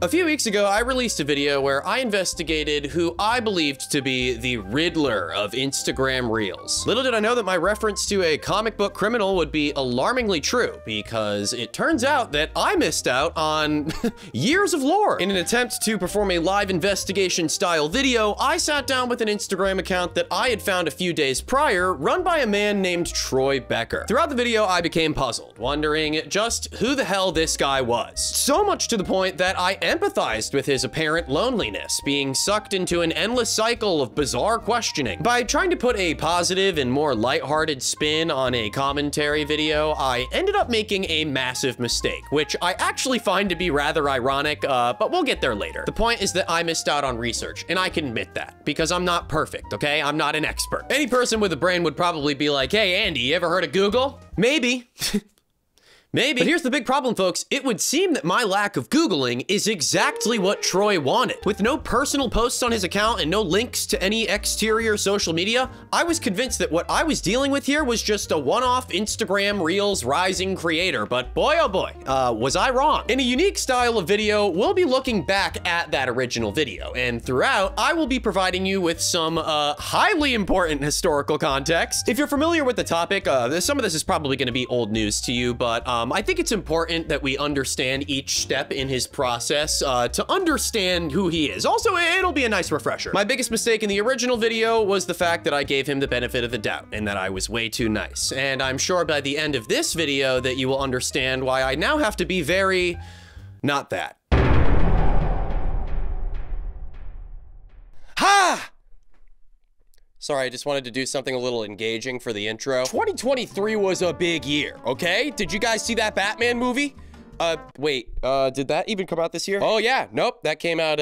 A few weeks ago, I released a video where I investigated who I believed to be the Riddler of Instagram Reels. Little did I know that my reference to a comic book criminal would be alarmingly true, because it turns out that I missed out on years of lore. In an attempt to perform a live investigation style video, I sat down with an Instagram account that I had found a few days prior, run by a man named Troy Becker. Throughout the video, I became puzzled, wondering just who the hell this guy was. So much to the point that I empathized with his apparent loneliness, being sucked into an endless cycle of bizarre questioning. By trying to put a positive and more lighthearted spin on a commentary video, I ended up making a massive mistake, which I actually find to be rather ironic, but we'll get there later. The point is that I missed out on research, and I can admit that, because I'm not perfect, okay? I'm not an expert. Any person with a brain would probably be like, hey, Andy, you ever heard of Google? Maybe. Maybe. But here's the big problem, folks. It would seem that my lack of Googling is exactly what Troy wanted. With no personal posts on his account and no links to any exterior social media, I was convinced that what I was dealing with here was just a one-off Instagram Reels rising creator. But boy, oh boy, was I wrong. In a unique style of video, we'll be looking back at that original video. And throughout, I will be providing you with some highly important historical context. If you're familiar with the topic, some of this is probably gonna be old news to you, but I think it's important that we understand each step in his process to understand who he is. Also, it'll be a nice refresher. My biggest mistake in the original video was the fact that I gave him the benefit of the doubt and that I was way too nice. And I'm sure by the end of this video that you will understand why I now have to be very not that. Ha! Sorry, I just wanted to do something a little engaging for the intro. 2023 was a big year, okay? Did you guys see that Batman movie? Wait, did that even come out this year? Oh yeah, nope, that came out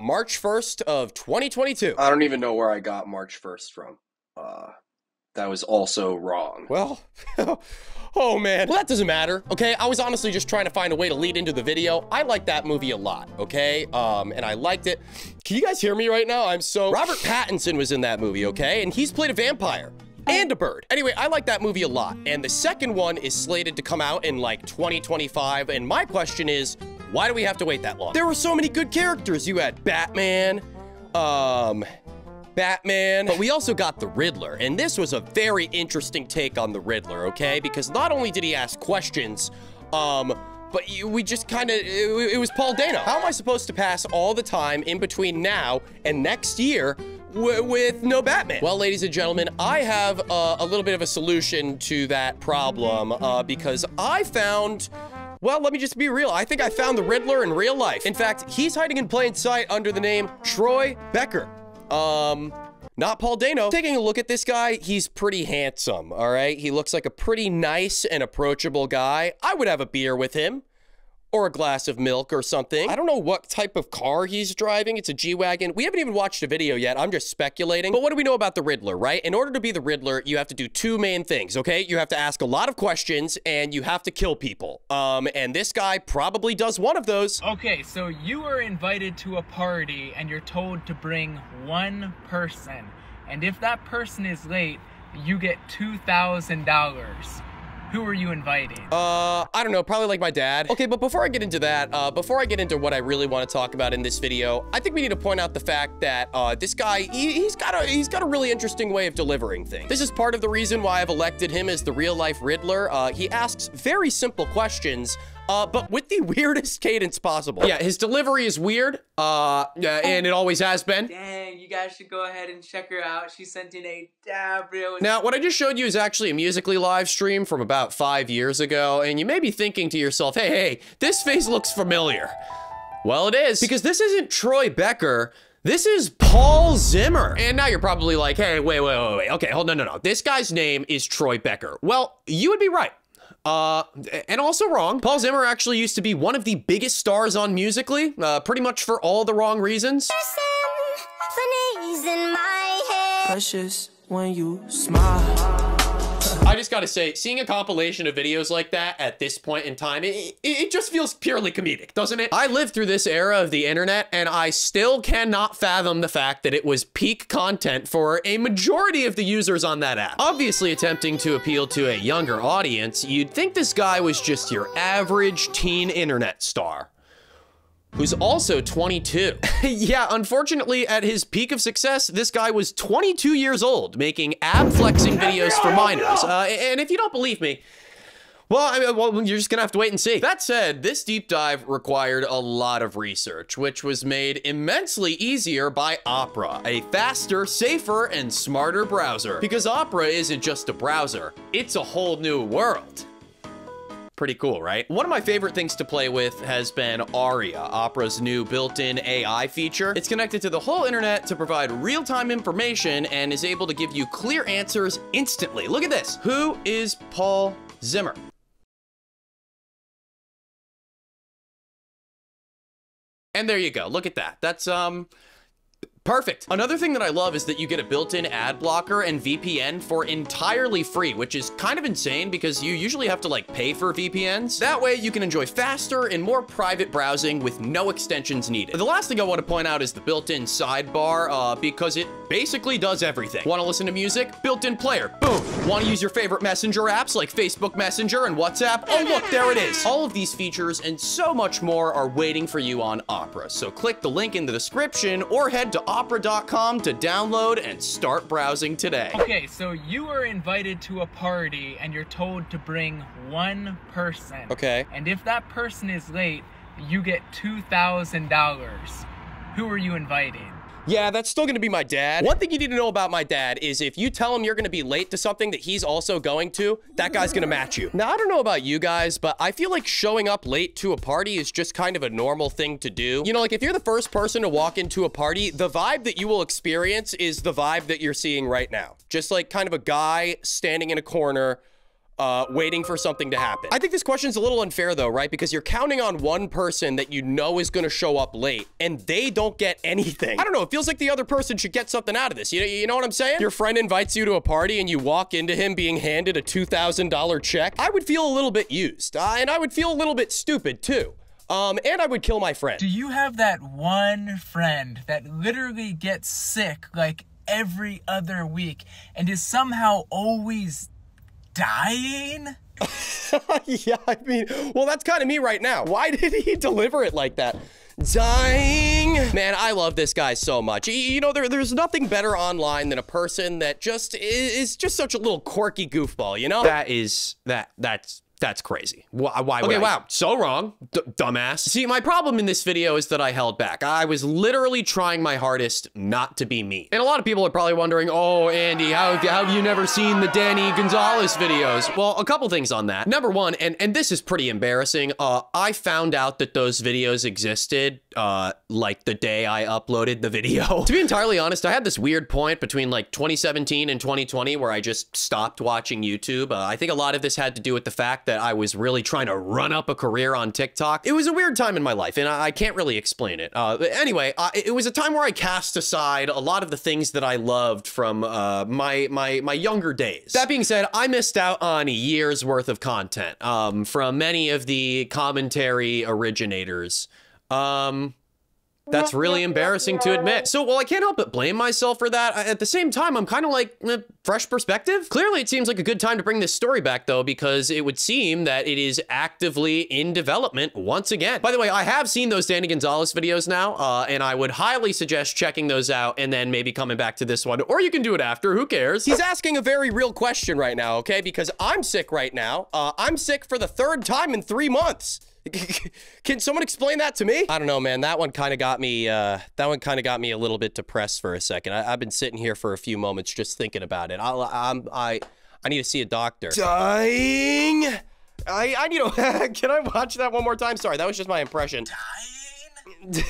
March 1st of 2022. I don't even know where I got March 1st from. That was also wrong. Well, oh man. Well, that doesn't matter, okay? I was honestly just trying to find a way to lead into the video. I like that movie a lot, okay? And I liked it. Can you guys hear me right now? I'm so... Robert Pattinson was in that movie, okay? And he's played a vampire and a bird. Anyway, I like that movie a lot. And the second one is slated to come out in like 2025. And my question is, why do we have to wait that long? There were so many good characters. You had Batman, but we also got the Riddler, and this was a very interesting take on the Riddler, okay? Because not only did he ask questions, but we just kind of, it was Paul Dano. How am I supposed to pass all the time in between now and next year with no Batman? Well, ladies and gentlemen, I have a little bit of a solution to that problem, because I found... Well, let me just be real. I think I found the Riddler in real life. In fact, he's hiding in plain sight under the name Troy Becker. Not Paul Dano. Taking a look at this guy, he's pretty handsome, all right? He looks like a pretty nice and approachable guy. I would have a beer with him, or a glass of milk or something. I don't know what type of car he's driving. It's a G-Wagon. We haven't even watched a video yet. I'm just speculating. But what do we know about the Riddler, right? In order to be the Riddler, you have to do two main things, okay? You have to ask a lot of questions, and you have to kill people. And this guy probably does one of those. Okay, so you are invited to a party, and you're told to bring one person. And if that person is late, you get $2,000. Who are you inviting? I don't know, probably like my dad. Okay, but before I get into that, before I get into what I really want to talk about in this video, I think we need to point out the fact that this guy, he's got a really interesting way of delivering things. This is part of the reason why I've elected him as the real-life Riddler. He asks very simple questions, but with the weirdest cadence possible. Yeah, his delivery is weird, and it always has been. Dang, you guys should go ahead and check her out. She sent in a W. Now, what I just showed you is actually a Musical.ly live stream from about 5 years ago, and you may be thinking to yourself, hey, this face looks familiar. Well, it is, because this isn't Troy Becker. This is Paul Zimmer. And now you're probably like, hey, wait. Okay, hold on, no. This guy's name is Troy Becker. Well, you would be right. And also wrong. Paul Zimmer actually used to be one of the biggest stars on Musical.ly, pretty much for all the wrong reasons. There's in my head. Precious when you smile. I just gotta say, seeing a compilation of videos like that at this point in time, it just feels purely comedic, doesn't it? I lived through this era of the internet, and I still cannot fathom the fact that it was peak content for a majority of the users on that app. Obviously attempting to appeal to a younger audience, you'd think this guy was just your average teen internet star. who's also 22. Yeah, unfortunately, at his peak of success, this guy was 22 years old, making ab-flexing videos for minors. And if you don't believe me, well, you're just gonna have to wait and see. That said, this deep dive required a lot of research, which was made immensely easier by Opera, a faster, safer, and smarter browser. Because Opera isn't just a browser, it's a whole new world. Pretty cool, right? One of my favorite things to play with has been Aria, Opera's new built-in AI feature. It's connected to the whole internet to provide real-time information and is able to give you clear answers instantly. Look at this. Who is Paul Zimmer? And there you go, look at that. That's, perfect. Another thing that I love is that you get a built-in ad blocker and VPN for entirely free, which is kind of insane because you usually have to like pay for VPNs. That way you can enjoy faster and more private browsing with no extensions needed. The last thing I want to point out is the built-in sidebar because it basically does everything. Want to listen to music? Built-in player, boom. Want to use your favorite messenger apps like Facebook Messenger and WhatsApp? Oh look, there it is. All of these features and so much more are waiting for you on Opera. So click the link in the description or head to Opera.com to download and start browsing today. Okay, so you are invited to a party and you're told to bring one person. Okay. And if that person is late, you get $2,000. Who are you inviting? Yeah, that's still gonna be my dad. One thing you need to know about my dad is if you tell him you're gonna be late to something that he's also going to, that guy's gonna match you. Now, I don't know about you guys, but I feel like showing up late to a party is just kind of a normal thing to do. You know, like if you're the first person to walk into a party, the vibe that you will experience is the vibe that you're seeing right now. Just like kind of a guy standing in a corner, waiting for something to happen. I think this question's a little unfair though, right? Because you're counting on one person that you know is gonna show up late and they don't get anything. I don't know, it feels like the other person should get something out of this. You know what I'm saying? Your friend invites you to a party and you walk into him being handed a $2,000 check. I would feel a little bit used and I would feel a little bit stupid too. And I would kill my friend. Do you have that one friend that literally gets sick like every other week and is somehow always dying? Yeah, I mean, well, that's kind of me right now. Why did he deliver it like that? Dying. Man, I love this guy so much. You know, there's nothing better online than a person that just is just such a little quirky goofball, you know? That's crazy. Why would I? Okay, wow, so wrong, dumbass. See, my problem in this video is that I held back. I was literally trying my hardest not to be mean. And a lot of people are probably wondering, oh, Andy, how have you never seen the Danny Gonzalez videos? Well, a couple things on that. Number one, and this is pretty embarrassing, I found out that those videos existed like the day I uploaded the video. To be entirely honest, I had this weird point between like 2017 and 2020 where I just stopped watching YouTube. I think a lot of this had to do with the fact that I was really trying to run up a career on TikTok. It was a weird time in my life, and I can't really explain it. Anyway, it was a time where I cast aside a lot of the things that I loved from my younger days. That being said, I missed out on a year's worth of content from many of the commentary originators. That's really embarrassing to admit. So while I can't help but blame myself for that, at the same time, I'm kind of like, fresh perspective? Clearly it seems like a good time to bring this story back though, because it would seem that it is actively in development once again. By the way, I have seen those Danny Gonzalez videos now, and I would highly suggest checking those out and then maybe coming back to this one, or you can do it after, who cares? He's asking a very real question right now, okay? Because I'm sick right now. I'm sick for the 3rd time in 3 months. Can someone explain that to me? I don't know, man. That one kind of got me. That one kind of got me a little bit depressed for a second. I've been sitting here for a few moments just thinking about it. I need to see a doctor. Dying. I need to. Can I watch that one more time? Sorry, that was just my impression. Dying.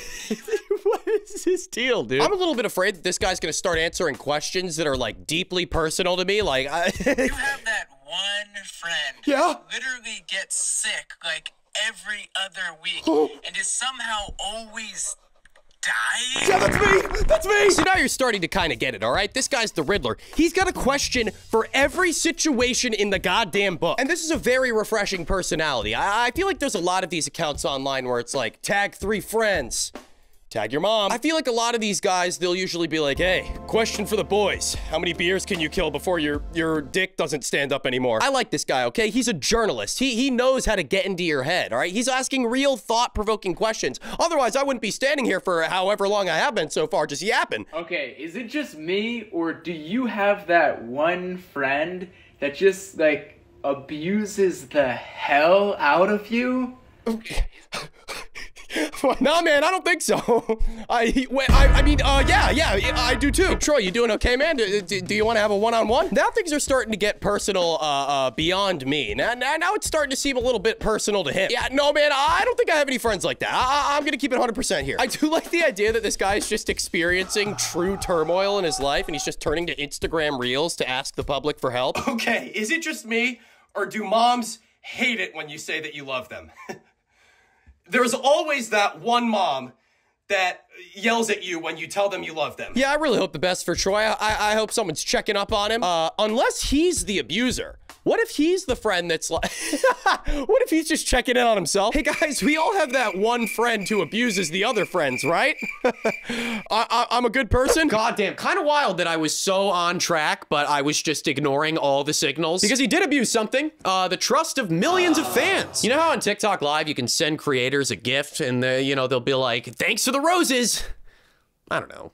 What is his deal, dude? I'm a little bit afraid that this guy's gonna start answering questions that are like deeply personal to me. Like, you have that one friend. Yeah. Who literally gets sick like every other week and is somehow always dying? Yeah, that's me! That's me! So now you're starting to kind of get it, all right? This guy's the Riddler. He's got a question for every situation in the goddamn book. And this is a very refreshing personality. I feel like there's a lot of these accounts online where it's like, tag 3 friends. Tag your mom. I feel like a lot of these guys, they'll usually be like, hey, question for the boys. How many beers can you kill before your dick doesn't stand up anymore? I like this guy, okay? He's a journalist. He knows how to get into your head, all right? He's asking real thought-provoking questions. Otherwise, I wouldn't be standing here for however long I have been so far just yapping. Okay, is it just me, or do you have that one friend that just, like, abuses the hell out of you? Okay. No, man, I don't think so. I mean, yeah, I do too. Troy, you doing okay, man? Do you want to have a one-on-one? Now things are starting to get personal beyond me. Now it's starting to seem a little bit personal to him. Yeah, no, man, I don't think I have any friends like that. I'm going to keep it 100% here. I do like the idea that this guy is just experiencing true turmoil in his life, and he's just turning to Instagram Reels to ask the public for help. Okay, is it just me, or do moms hate it when you say that you love them? There's always that one mom that yells at you when you tell them you love them. Yeah, I really hope the best for Troy. I hope someone's checking up on him. Unless he's the abuser. What if he's the friend that's like, what if he's just checking in on himself? Hey guys, we all have that one friend who abuses the other friends, right? I'm a good person. Goddamn, kind of wild that I was so on track, but I was just ignoring all the signals because he did abuse something. The trust of millions of fans. You know how on TikTok Live, you can send creators a gift and they, you know, they'll be like, thanks for the roses. I don't know,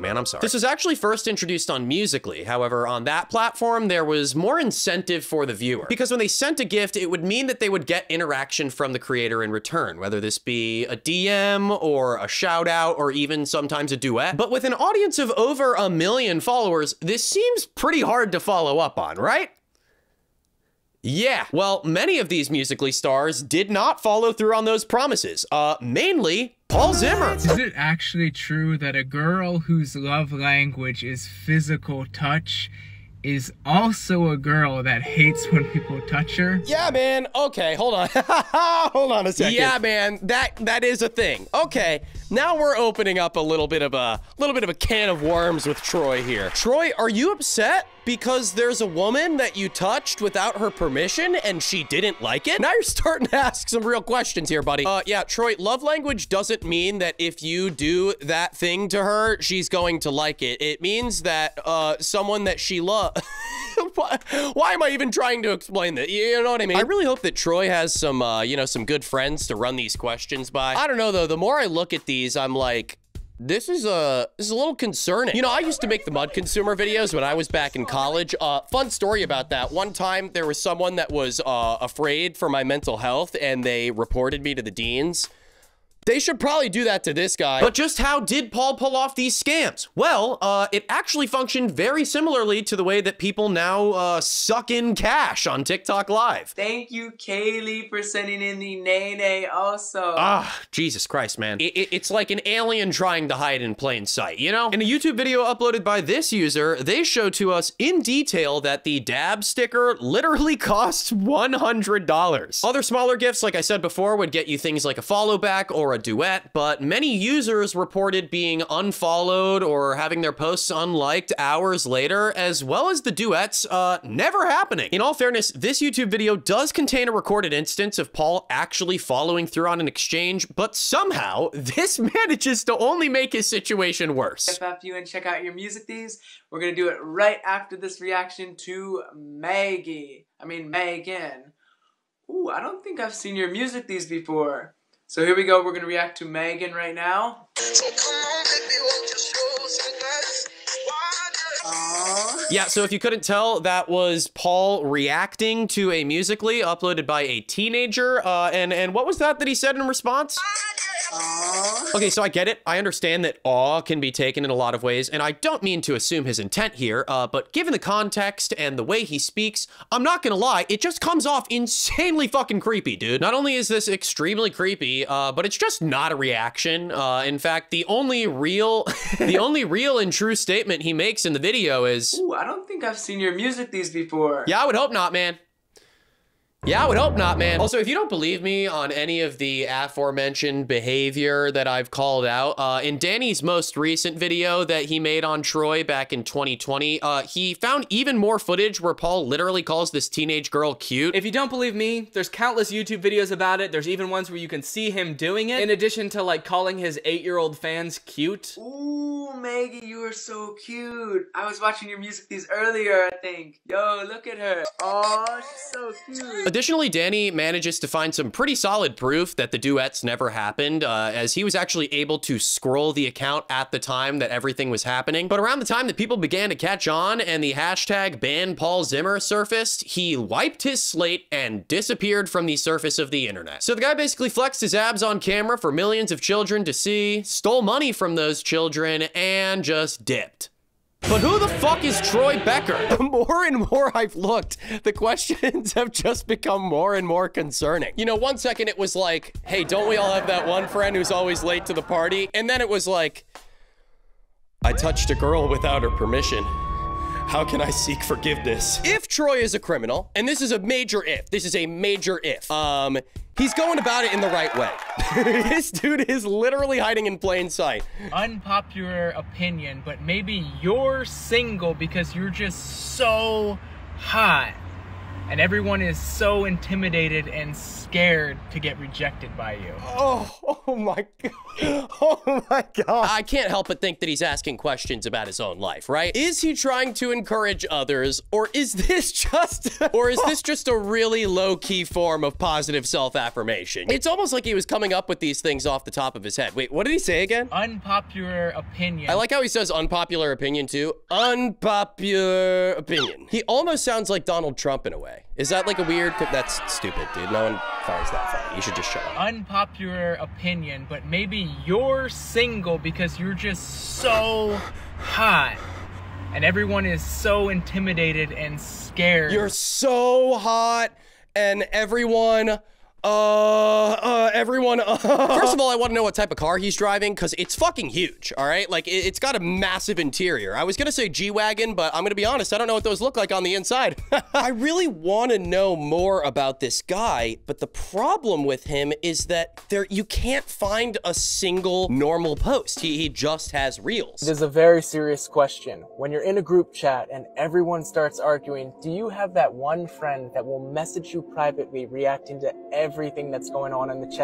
man. I'm sorry. This was actually first introduced on Musical.ly. However, on that platform, there was more incentive for the viewer because when they sent a gift, it would mean that they would get interaction from the creator in return, whether this be a DM or a shout out or even sometimes a duet. But with an audience of over 1 million followers, this seems pretty hard to follow up on, right? Yeah, well, many of these Musical.ly stars did not follow through on those promises, mainly Paul Zimmer. Is it actually true that a girl whose love language is physical touch is also a girl that hates when people touch her? Yeah, man. Okay, hold on. Hold on a second. Yeah, man. That is a thing. Okay. Now we're opening up a little bit of a can of worms with Troy here. Troy, are you upset because there's a woman that you touched without her permission and she didn't like it? Now you're starting to ask some real questions here, buddy. Yeah, Troy, love language doesn't mean that if you do that thing to her, she's going to like it. It means that someone that she loves why am I even trying to explain that? You know what I mean? I really hope that Troy has some, you know, some good friends to run these questions by. I don't know, though. The more I look at these, I'm like, this is a little concerning. You know, I used to make the mud consumer videos when I was back in college. Fun story about that. One time there was someone that was afraid for my mental health and they reported me to the deans. They should probably do that to this guy. But just how did Paul pull off these scams? Well, it actually functioned very similarly to the way that people now suck in cash on TikTok Live. Thank you, Kaylee, for sending in the nay-nay also. Ah, Jesus Christ, man. It's like an alien trying to hide in plain sight, you know? In a YouTube video uploaded by this user, they show to us in detail that the dab sticker literally costs $100. Other smaller gifts, like I said before, would get you things like a follow back or a duet, but many users reported being unfollowed or having their posts unliked hours later, as well as the duets never happening. In all fairness, this YouTube video does contain a recorded instance of Paul actually following through on an exchange, but somehow this manages to only make his situation worse. If after you and check out your music these, we're gonna do it right after this reaction to Megan. Ooh, I don't think I've seen your music these before. So here we go, we're gonna react to Megan right now. Yeah, so if you couldn't tell, that was Paul reacting to a Musical.ly uploaded by a teenager. And what was that he said in response? Okay, so I get it. I understand that awe can be taken in a lot of ways, and I don't mean to assume his intent here, but given the context and the way he speaks, I'm not gonna lie, it just comes off insanely fucking creepy, dude. Not only is this extremely creepy, but it's just not a reaction. In fact, the only real, the only real and true statement he makes in the video is, ooh, I don't think I've seen your music these before. Yeah, I would hope not, man. Yeah, I would hope not, man. Also, if you don't believe me on any of the aforementioned behavior that I've called out, in Danny's most recent video that he made on Troy back in 2020, he found even more footage where Paul literally calls this teenage girl cute. If you don't believe me, there's countless YouTube videos about it. There's even ones where you can see him doing it, in addition to like calling his 8-year-old fans cute. Ooh, Maggie, you are so cute. I was watching your music these earlier, I think. Yo, look at her. Aw, she's so cute. Additionally, Danny manages to find some pretty solid proof that the duets never happened, as he was actually able to scroll the account at the time that everything was happening. But around the time that people began to catch on and the hashtag ban Paul Zimmer surfaced, he wiped his slate and disappeared from the surface of the internet. So the guy basically flexed his abs on camera for millions of children to see, stole money from those children, and just dipped. But who the fuck is Troy Becker? The more and more I've looked, the questions have just become more and more concerning. You know, one second it was like, hey, don't we all have that one friend who's always late to the party? And then it was like, I touched a girl without her permission. How can I seek forgiveness? If Troy is a criminal, and this is a major if, this is a major if, he's going about it in the right way. This dude is literally hiding in plain sight. Unpopular opinion, but maybe you're single because you're just so hot. And everyone is so intimidated and scared to get rejected by you. Oh my God. Oh my God. I can't help but think that he's asking questions about his own life, right? Is he trying to encourage others, or is this just, a really low-key form of positive self-affirmation? It's almost like he was coming up with these things off the top of his head. Wait, what did he say again? Unpopular opinion. I like how he says unpopular opinion too. Unpopular opinion. He almost sounds like Donald Trump in a way. Is that like a weird? That's stupid, dude. No one finds that funny. You should just shut up. Unpopular opinion, but maybe you're single because you're just so hot. And everyone is so intimidated and scared. You're so hot and everyone... First of all, I want to know what type of car he's driving, because it's fucking huge, all right? Like, it's got a massive interior. I was going to say G-Wagon, but I'm going to be honest, I don't know what those look like on the inside. I really want to know more about this guy, but the problem with him is that you can't find a single normal post. He just has reels. It is a very serious question. When you're in a group chat and everyone starts arguing, do you have that one friend that will message you privately reacting to everything that's going on in the chat?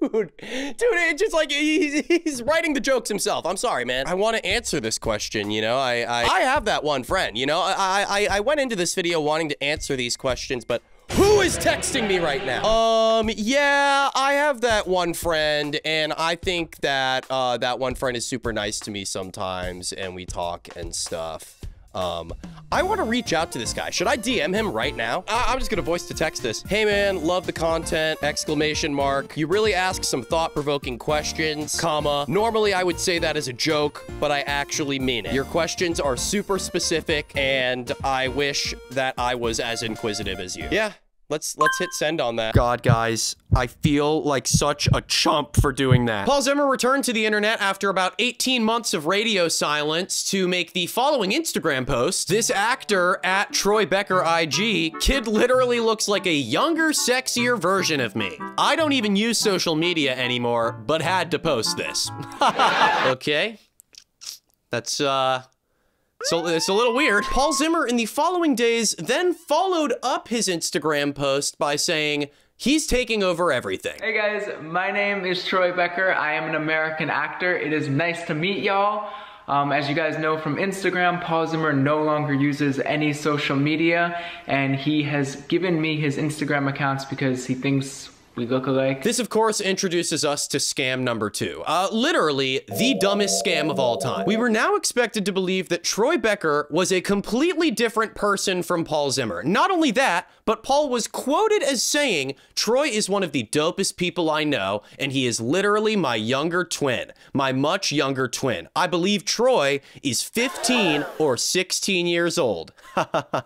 Dude, it's just like he's writing the jokes himself. I'm sorry, man. I want to answer this question, you know? I have that one friend, you know? I went into this video wanting to answer these questions, but who is texting me right now? Yeah, I have that one friend, and I think that that one friend is super nice to me sometimes, and we talk and stuff. I want to reach out to this guy. Should I DM him right now? I'm just going to voice to text this. Hey man, love the content, exclamation mark. You really ask some thought-provoking questions, comma. Normally I would say that as a joke, but I actually mean it. Your questions are super specific and I wish that I was as inquisitive as you. Yeah. Let's hit send on that. God, guys, I feel like such a chump for doing that. Paul Zimmer returned to the internet after about 18 months of radio silence to make the following Instagram post. This actor at Troy Becker IG, kid literally looks like a younger, sexier version of me. I don't even use social media anymore, but had to post this. Okay. That's, so it's a little weird. Paul Zimmer in the following days then followed up his Instagram post by saying, he's taking over everything. Hey guys, my name is Troy Becker. I am an American actor. It is nice to meet y'all. As you guys know from Instagram, Paul Zimmer no longer uses any social media, and he has given me his Instagram accounts because he thinks we look alike. This, of course, introduces us to scam number 2. Literally the dumbest scam of all time. We were now expected to believe that Troy Becker was a completely different person from Paul Zimmer. Not only that, but Paul was quoted as saying, Troy is one of the dopest people I know, and he is literally my younger twin, my much younger twin. I believe Troy is 15 or 16 years old.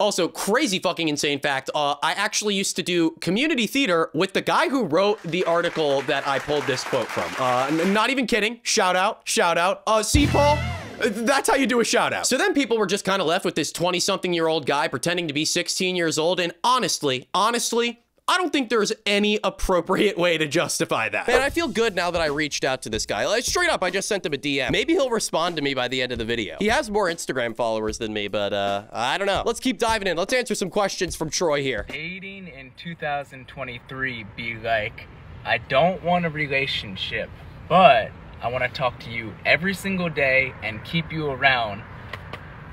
Also, crazy fucking insane fact, I actually used to do community theater with the guy who wrote the article that I pulled this quote from. Not even kidding. Shout out. See, Paul? That's how you do a shout out. So then people were just kind of left with this 20-something-year-old guy pretending to be 16 years old. And honestly, I don't think there's any appropriate way to justify that. Man, I feel good now that I reached out to this guy. Like, straight up, I just sent him a DM. Maybe he'll respond to me by the end of the video. He has more Instagram followers than me, but I don't know. Let's keep diving in. Let's answer some questions from Troy here. Dating in 2023 be like, I don't want a relationship, but I want to talk to you every single day and keep you around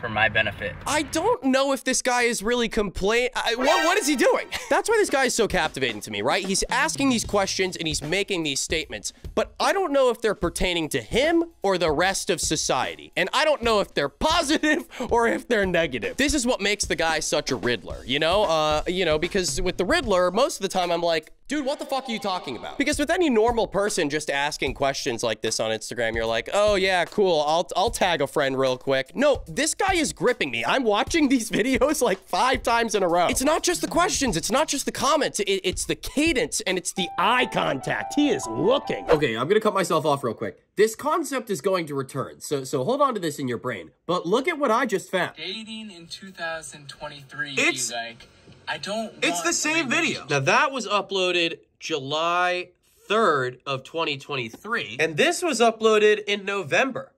for my benefit. I don't know if this guy is really what is he doing? That's why this guy is so captivating to me, right? He's asking these questions and he's making these statements, but I don't know if they're pertaining to him or the rest of society. And I don't know if they're positive or if they're negative. This is what makes the guy such a riddler, you know? Because with the riddler, most of the time I'm like, dude, what the fuck are you talking about? Because with any normal person just asking questions like this on Instagram, you're like, oh yeah, cool, I'll tag a friend real quick. No, this guy is gripping me. I'm watching these videos like 5 times in a row. It's not just the questions, it's not just the comments, it's the cadence and it's the eye contact. He is looking. Okay, I'm gonna cut myself off real quick. This concept is going to return, so hold on to this in your brain. But look at what I just found. Dating in 2023, it's like, I don't want. It's the same video. Now that was uploaded July 3rd of 2023. And this was uploaded in November.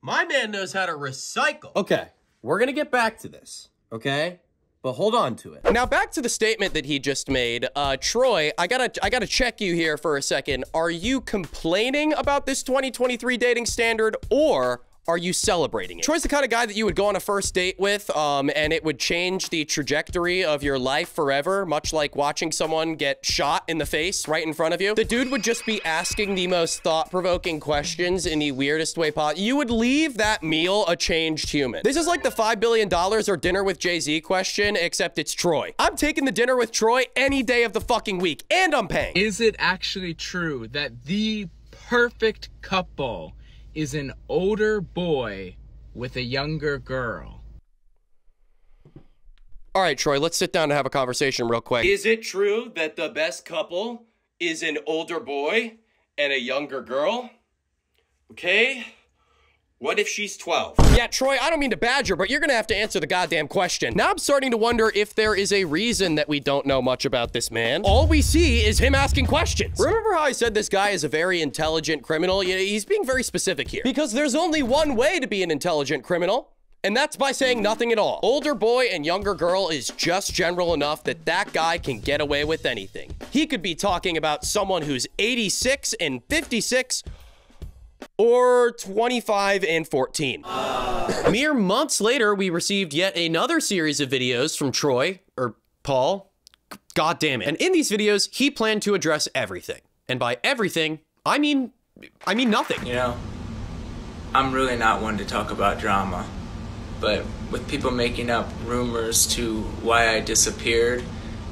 My man knows how to recycle. Okay, we're gonna get back to this, okay? But hold on to it. Now back to the statement that he just made. Troy, I gotta check you here for a second. Are you complaining about this 2023 dating standard, or are you celebrating it? Troy's the kind of guy that you would go on a first date with, and it would change the trajectory of your life forever, much like watching someone get shot in the face right in front of you. The dude would just be asking the most thought-provoking questions in the weirdest way possible. You would leave that meal a changed human. This is like the $5 billion or dinner with Jay-Z question, except it's Troy. I'm taking the dinner with Troy any day of the fucking week, and I'm paying. Is it actually true that the perfect couple is an older boy with a younger girl? All right, Troy, let's sit down and have a conversation real quick. Is it true that the best couple is an older boy and a younger girl? Okay, what if she's 12? Yeah, Troy, I don't mean to badger, but you're gonna have to answer the goddamn question. Now I'm starting to wonder if there is a reason that we don't know much about this man. All we see is him asking questions. Remember how I said this guy is a very intelligent criminal? Yeah, he's being very specific here. Because there's only one way to be an intelligent criminal, and that's by saying nothing at all. Older boy and younger girl is just general enough that that guy can get away with anything. He could be talking about someone who's 86 and 56, or 25 and 14. Mere months later, we received yet another series of videos from Troy, or Paul, god damn it. And in these videos, he planned to address everything. And by everything, I mean nothing. You know, I'm really not one to talk about drama, but with people making up rumors to why I disappeared,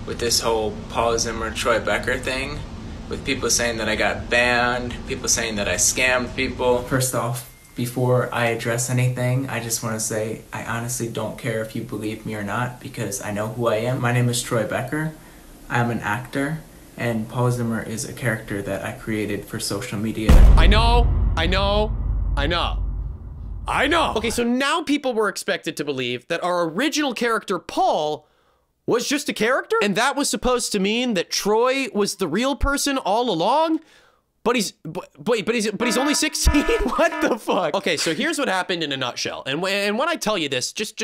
with this whole Paul Zimmer, Troy Becker thing, with people saying that I got banned, people saying that I scammed people. First off, before I address anything, I just want to say I honestly don't care if you believe me or not, because I know who I am. My name is Troy Becker. I'm an actor, and Paul Zimmer is a character that I created for social media. I know. Okay, so now people were expected to believe that our original character, Paul, was just a character? And that was supposed to mean that Troy was the real person all along? But he's only 16? What the fuck? Okay, so here's what happened in a nutshell. And when I tell you this, just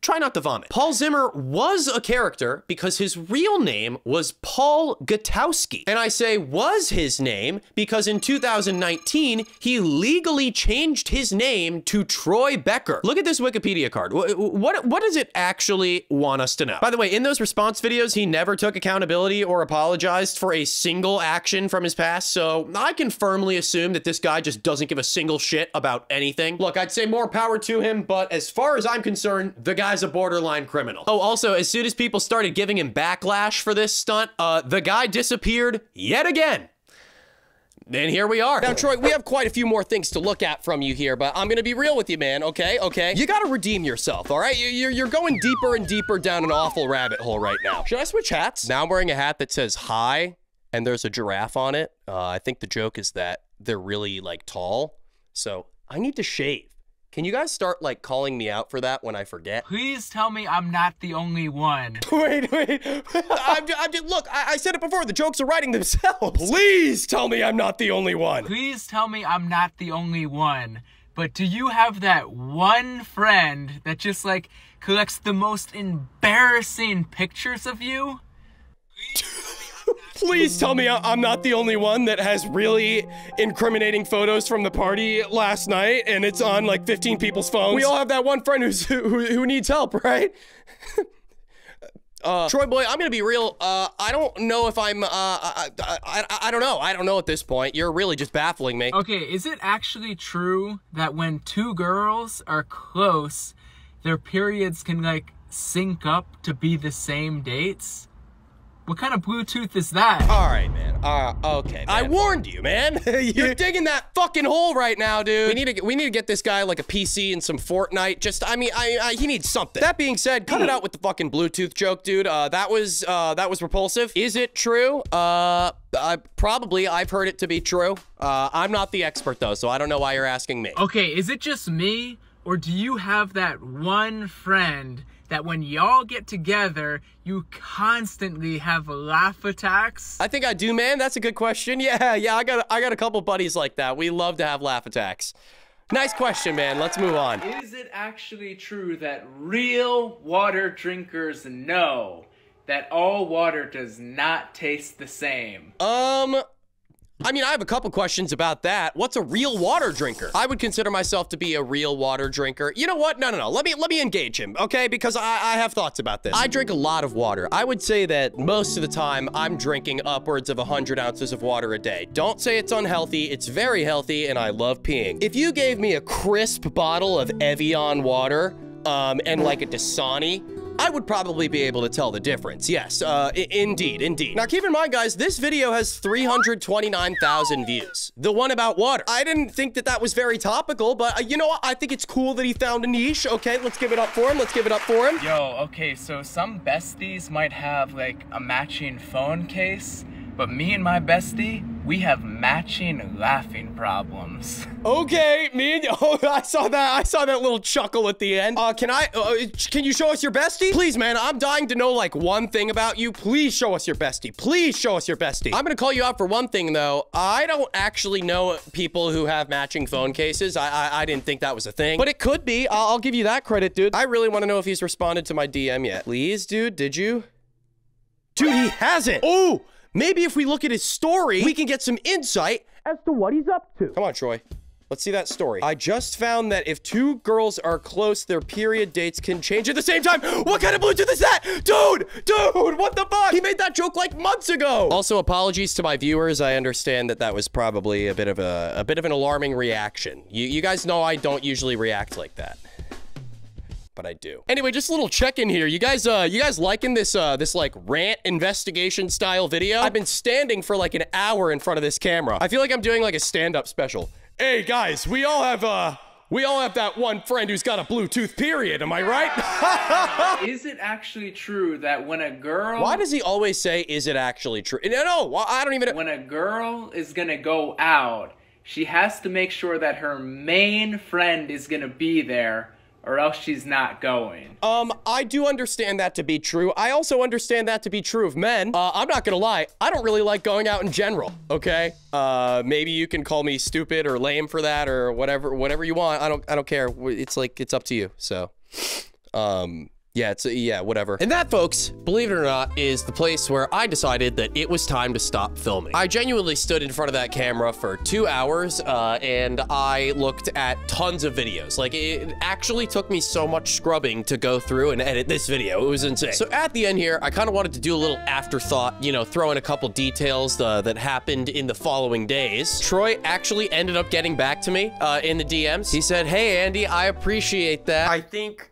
try not to vomit. Paul Zimmer was a character because his real name was Paul Gatowski. And I say was his name because in 2019, he legally changed his name to Troy Becker. Look at this Wikipedia card. What does it actually want us to know? By the way, in those response videos, he never took accountability or apologized for a single action from his past, so I can firmly assume that this guy just doesn't give a single shit about anything. Look, I'd say more power to him, but as far as I'm concerned, the guy's a borderline criminal. Oh, also, as soon as people started giving him backlash for this stunt, the guy disappeared yet again. And here we are. Now, Troy, we have quite a few more things to look at from you here, but I'm gonna be real with you, man, okay? You gotta redeem yourself, all right? You're going deeper and deeper down an awful rabbit hole right now. Should I switch hats? Now I'm wearing a hat that says hi, and there's a giraffe on it. I think the joke is that they're really like tall. So I need to shave. Can you guys start, like, calling me out for that when I forget? Please tell me I'm not the only one. Wait. Look, I said it before. The jokes are writing themselves. Please tell me I'm not the only one. Please tell me I'm not the only one. But do you have that one friend that just, like, collects the most embarrassing pictures of you? Please tell me I'm not the only one that has really incriminating photos from the party last night, and it's on like 15 people's phones. We all have that one friend who needs help, right? Troy boy, I'm gonna be real. I don't know if I'm. I don't know. I don't know at this point. You're really just baffling me. Okay, is it actually true that when two girls are close, their periods can like sync up to be the same dates? What kind of Bluetooth is that? All right, man. Okay, man. I warned you, man. You're digging that fucking hole right now, dude. We need to get this guy like a PC and some Fortnite. Just, I mean, he needs something. That being said, cut it out with the fucking Bluetooth joke, dude. That was repulsive. Is it true? Probably. I've heard it to be true. I'm not the expert though, so I don't know why you're asking me. Okay, is it just me, or do you have that one friend that when y'all get together, you constantly have laugh attacks? I think I do, man. That's a good question. Yeah, I got a couple buddies like that. We love to have laugh attacks. Nice question, man. Let's move on. Is it actually true that real water drinkers know that all water does not taste the same? I mean, I have a couple questions about that. What's a real water drinker? I would consider myself to be a real water drinker. You know what? No. Let me engage him, okay? Because I have thoughts about this. I drink a lot of water. I would say that most of the time, I'm drinking upwards of 100 ounces of water a day. Don't say it's unhealthy. It's very healthy, and I love peeing. If you gave me a crisp bottle of Evian water, and like a Dasani, I would probably be able to tell the difference. Yes, indeed. Now, keep in mind, guys, this video has 329,000 views. The one about water. I didn't think that was very topical, but you know what? I think it's cool that he found a niche. Okay, let's give it up for him. Yo, okay, so some besties might have, like, a matching phone case, but me and my bestie, we have matching laughing problems. Okay, I saw that little chuckle at the end. Can you show us your bestie? Please, man, I'm dying to know like one thing about you. Please show us your bestie. I'm gonna call you out for one thing though. I don't actually know people who have matching phone cases. I didn't think that was a thing, but it could be. I'll give you that credit, dude. I really wanna know if he's responded to my DM yet. Please, dude, did you? Dude, he hasn't. Oh! Maybe if we look at his story, we can get some insight as to what he's up to. Come on, Troy. Let's see that story. I just found that if two girls are close, their period dates can change at the same time. What kind of Bluetooth is that? Dude, what the fuck? He made that joke like months ago. Also, apologies to my viewers. I understand that was probably a bit of an alarming reaction. You guys know I don't usually react like that, but I do. Anyway, just a little check-in here. You guys liking this like rant investigation style video? I've been standing for like an hour in front of this camera. I feel like I'm doing like a stand-up special. Hey guys, we all have that one friend who's got a Bluetooth period, am I right? Is it actually true that when a girl... Why does he always say, is it actually true? No, I don't even... When a girl is gonna go out, she has to make sure that her main friend is gonna be there, or else she's not going. I do understand that to be true. I also understand that to be true of men. I'm not gonna lie, I don't really like going out in general, okay? Maybe you can call me stupid or lame for that or whatever you want. I don't care. It's like, it's up to you, so. Yeah, whatever. And that, folks, believe it or not, is the place where I decided that it was time to stop filming. I genuinely stood in front of that camera for 2 hours, and I looked at tons of videos. Like, it actually took me so much scrubbing to go through and edit this video. It was insane. So at the end here, I kind of wanted to do a little afterthought, you know, throw in a couple details that happened in the following days. Troy actually ended up getting back to me in the DMs. He said, hey, Andy, I appreciate that. I think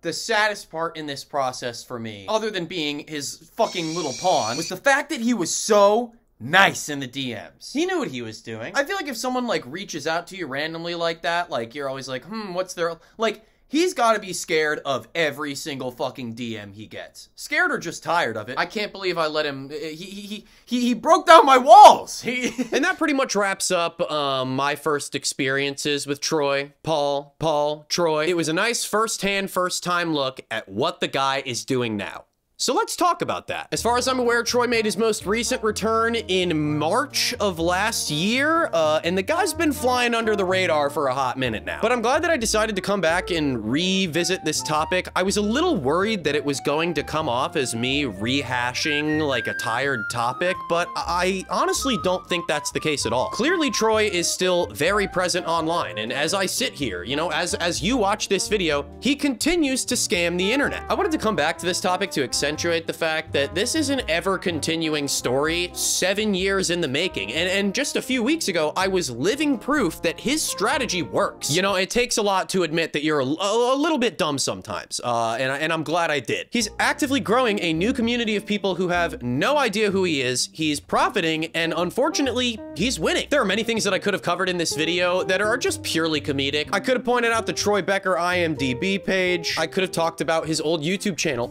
the saddest part in this process for me, other than being his fucking little pawn, was the fact that he was so nice in the DMs. He knew what he was doing. I feel like if someone, like, reaches out to you randomly like that, like, you're always like, what's their... Like, He's got to be scared of every single fucking DM he gets. Scared or just tired of it. I can't believe I let him... He broke down my walls. And that pretty much wraps up my first experiences with Troy. Paul, Troy. It was a nice first-hand, first-time look at what the guy is doing now. So let's talk about that. As far as I'm aware, Troy made his most recent return in March of last year, and the guy's been flying under the radar for a hot minute now. But I'm glad that I decided to come back and revisit this topic. I was a little worried that it was going to come off as me rehashing, like, a tired topic, but I honestly don't think that's the case at all. Clearly, Troy is still very present online, and as I sit here, you know, as you watch this video, he continues to scam the internet. I wanted to come back to this topic to extend the fact that this is an ever-continuing story, 7 years in the making, and just a few weeks ago, I was living proof that his strategy works. You know, it takes a lot to admit that you're a little bit dumb sometimes, and I'm glad I did. He's actively growing a new community of people who have no idea who he is, he's profiting, and unfortunately, he's winning. There are many things that I could have covered in this video that are just purely comedic. I could have pointed out the Troy Becker IMDb page. I could have talked about his old YouTube channel,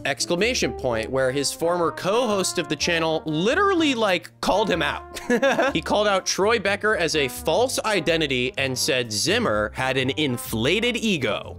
!point, where his former co-host of the channel literally, like, called him out. He called out Troy Becker as a false identity and said Zimmer had an inflated ego.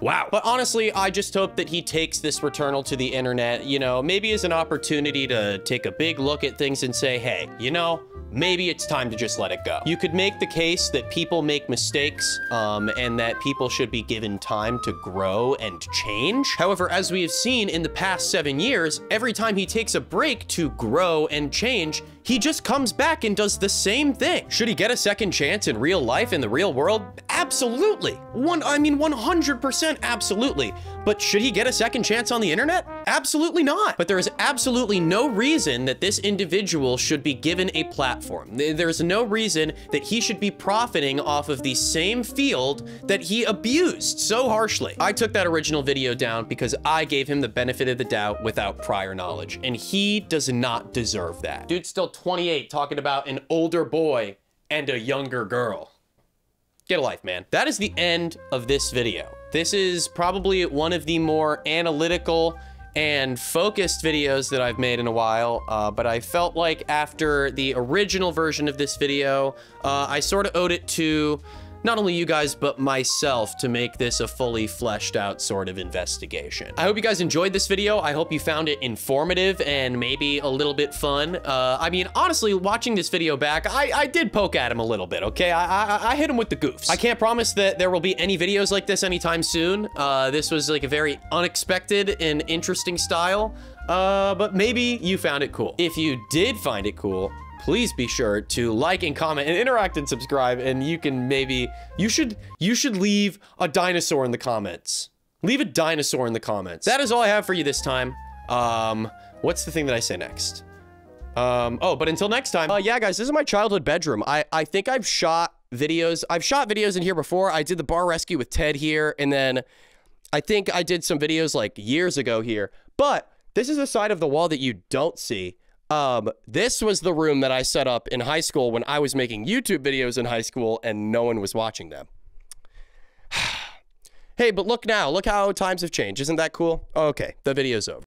Wow. But honestly, I just hope that he takes this returnal to the internet, you know, maybe as an opportunity to take a big look at things and say, hey, you know, maybe it's time to just let it go. You could make the case that people make mistakes and that people should be given time to grow and change. However, as we have seen in the past 7 years, every time he takes a break to grow and change, he just comes back and does the same thing. Should he get a second chance in real life, in the real world? Absolutely. 100% absolutely. But should he get a second chance on the internet? Absolutely not. But there is absolutely no reason that this individual should be given a platform. There's no reason that he should be profiting off of the same field that he abused so harshly. I took that original video down because I gave him the benefit of the doubt without prior knowledge, and he does not deserve that. Dude's still 28 talking about an older boy and a younger girl. Get a life, man. That is the end of this video. This is probably one of the more analytical and focused videos that I've made in a while, but I felt like after the original version of this video, I sort of owed it to not only you guys, but myself to make this a fully fleshed out sort of investigation. I hope you guys enjoyed this video. I hope you found it informative and maybe a little bit fun. I mean, honestly, watching this video back, I did poke at him a little bit, okay? I hit him with the goofs. I can't promise that there will be any videos like this anytime soon. This was like a very unexpected and interesting style, but maybe you found it cool. If you did find it cool, please be sure to like and comment and interact and subscribe, and you can maybe, you should leave a dinosaur in the comments. Leave a dinosaur in the comments. That is all I have for you this time. What's the thing that I say next? Oh, but until next time, yeah, guys, this is my childhood bedroom. I think I've shot videos in here before. I did the bar rescue with Ted here, and then I think I did some videos like years ago here, but this is the side of the wall that you don't see. This was the room that I set up in high school when I was making YouTube videos in high school and no one was watching them. Hey, but look now, look how times have changed. Isn't that cool? Okay, the video's over.